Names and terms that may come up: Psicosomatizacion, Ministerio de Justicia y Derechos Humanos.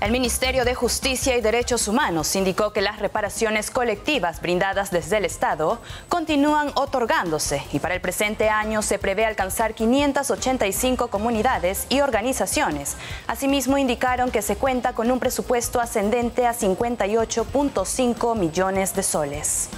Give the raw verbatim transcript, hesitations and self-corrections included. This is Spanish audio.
El Ministerio de Justicia y Derechos Humanos indicó que las reparaciones colectivas brindadas desde el Estado continúan otorgándose y para el presente año se prevé alcanzar quinientas ochenta y cinco comunidades y organizaciones. Asimismo, indicaron que se cuenta con un presupuesto ascendente a cincuenta y ocho punto cinco millones de soles.